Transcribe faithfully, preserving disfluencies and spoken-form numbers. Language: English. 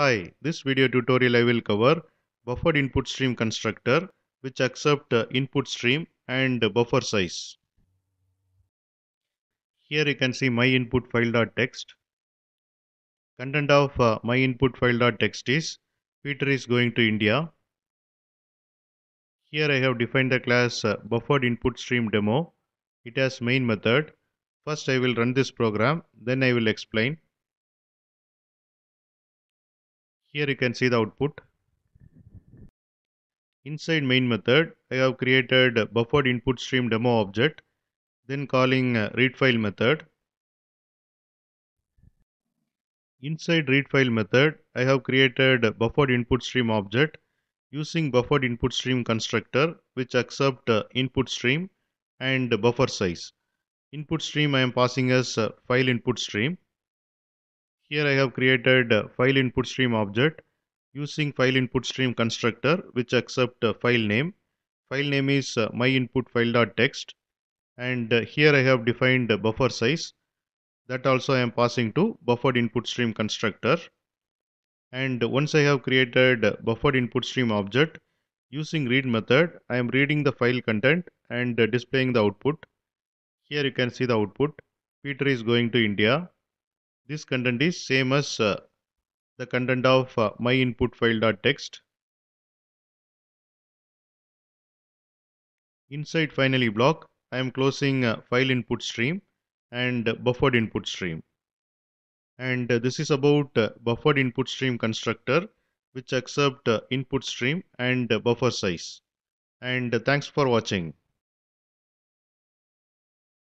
Hi, this video tutorial I will cover buffered input stream constructor which accept input stream and buffer size. Here you can see my input file.txt. Content of uh, my input file.txt is Peter is going to India. Here I have defined the class uh, buffered input stream demo. It has main method. First I will run this program, then I will explain. Here you can see the output. Inside main method, I have created buffered input stream demo object, then calling readFile method. Inside readFile method, I have created buffered input stream object using buffered input stream constructor which accept input stream and buffer size. Input stream I am passing as file input stream. Here I have created a file input stream object using file input stream constructor which accept a file name. File name is my input file.txt, and here I have defined a buffer size that also I am passing to buffered input stream constructor. And once I have created a buffered input stream object using read method, I am reading the file content and displaying the output. Here you can see the output. Peter is going to India. This content is same as uh, the content of uh, my input file.txt. Inside finally block, I am closing uh, file input stream and uh, buffered input stream. And uh, this is about uh, buffered input stream constructor which accept uh, input stream and uh, buffer size. And uh, thanks for watching.